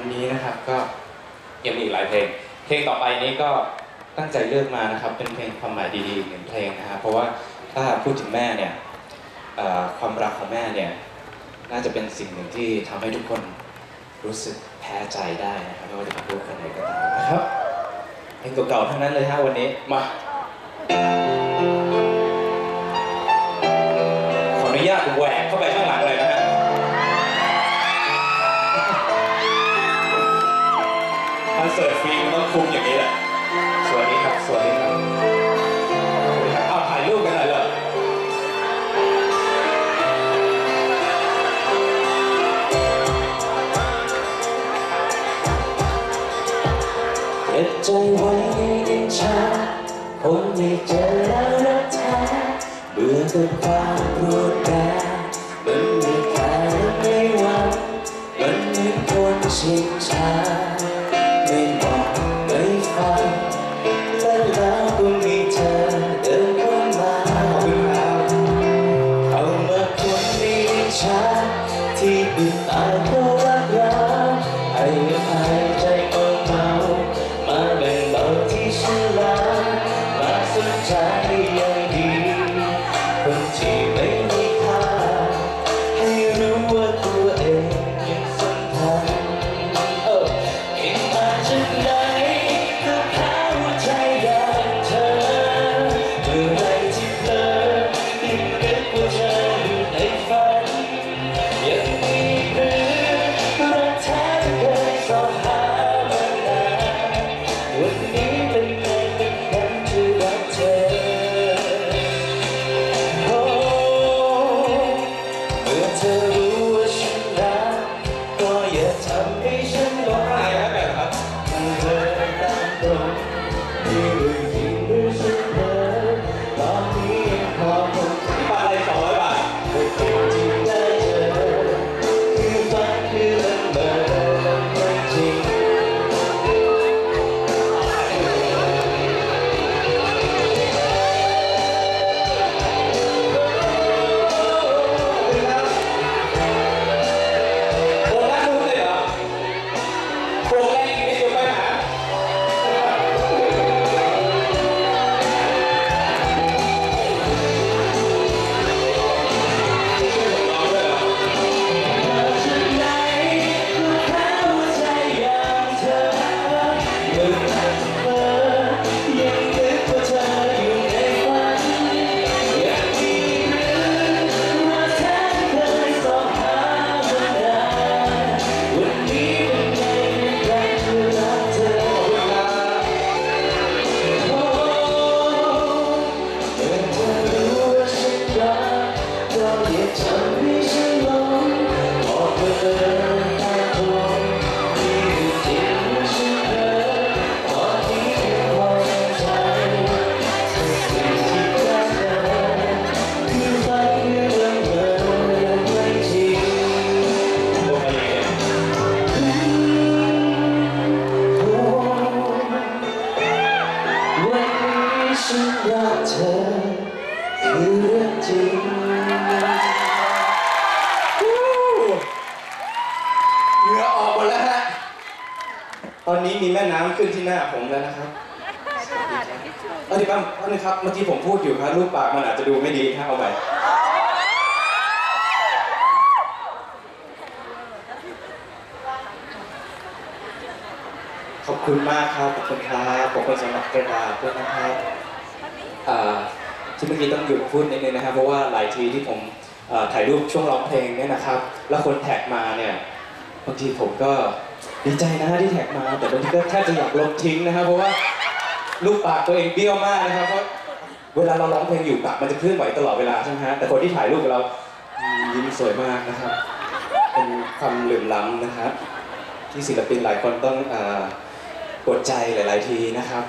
วันนี้นะครับก็ยังมีอีกหลายเพลงเพลงต่อไปนี้ก็ตั้งใจเลือกมานะครับเป็นเพลงความหมายดีๆหนึ่งเพลงนะครับเพราะว่าถ้าพูดถึงแม่เนี่ยความรักของแม่เนี่ยน่าจะเป็นสิ่งหนึ่งที่ทำให้ทุกคนรู้สึกแพ้ใจได้นะครับไม่ว่าจะเป็นลูกคนไหนก็ตามนะครับเพลงเก่าๆทั้งนั้นเลยฮะวันนี้มาขออนุญาตแหวกเข้าไปข้างหลังเลยนะฮะคอนเสิร์ตฟรีมันต้องคุ้มอย่างนี้แหละสวัสดีครับสวัสดีครับเอาถ่ายรูปกันหน่อยเลยเก็บใจไว้ในใจคนไม่เจอแล้วรักแท้เบื่อกับความรู้แก่มันไม่แค่ไม่หวังมันไม่ควรชิงช้าไม่บอกไม่ฟังแต่แล้วก็มีเธอเดินเข้ามาเอามาคนนี้ช้าที่อึดอัดเพราะรักเราให้หายใจเบาๆมาแบ่งเบาที่ฉันรักมาสนใจยังดีคนที่ไม่มีค่าให้รู้ว่าตัวเองยังสำคัญเก่งมาจากไหนก็แพ้หัวใจอย่างเธอเมื่อไรที่เธอติดเก็บว่าเธออยู่ในฝันยังมีหรือรักแท้ที่เคยสอบหามานานวันนี้เป็นไงเป็นนั้นที่รักเธอโอ้เมื่อเธอรู้ว่าฉันรักก็อย่าทำให้ฉันหลงไหล เธอตามตรงที่รู้จริงหรือฉันเธอตอนนี้ยังพอคงที่บ้านอะไร200 บาทไม่เก็บที่ได้เจอคือฝันคือละเมอไม่จริงโอ้รักรู้เลยเหรอโปรแกรมนี้เดี๋ยวไปหา เมื่อฉันไหนก็แพ้หัวใจอย่างเธอเมื่อไหร่ที่เธอยังนึกว่าเธออยู่ในฝันยังมีหรือว่าแท้ที่เคยส่องหามานานวันนี้เป็นไงเป็นกันที่รักเธอโอ้เมื่อเธอรู้ว่าฉันรักก็อย่าทำให้ฉันหลงบอกว่าเธอตามตรงที่รู้จริงว่าฉันเธอตอนนี้ยังพอใจสิ่งที่รักเธอคือฝันคือละเมอไม่จริง วันนี้ฉันรักเธอคือเรื่องจริงเหงื่อออกหมดแล้วฮะตอนนี้มีแม่น้ำขึ้นที่หน้าผมแล้วนะครับเอาทีบ้างเอาหนึ่งครับเมื่อกี้ผมพูดอยู่ครับรูปปากมันอาจจะดูไม่ดีถ้าเอาใหม่ขอบคุณมากครับขอบคุณครับขอบคุณสำหรับกระดาษด้วยนะครับที่เมื่อกี้ต้องหยุดพูดนิดนึงนะครับเพราะว่าหลายทีที่ผมถ่ายรูปช่วงร้องเพลงเนี่ยนะครับแล้วคนแท็กมาเนี่ยบางทีผมก็ดีใจนะฮะที่แท็กมาแต่บางทีก็แทบจะอยากลบทิ้งนะครับเพราะว่าลูกปากตัวเองเบี้ยวมากนะครับเพราะเวลาเราร้องเพลงอยู่ปากมันจะเคลื่อนไหวตลอดเวลาใช่ไหมฮะแต่คนที่ถ่ายรูปกับเรายิ้มสวยมากนะครับเป็นความเหลื่อมล้ำนะครับที่ศิลปินหลายคนต้องปวดใจหลายๆทีนะครับ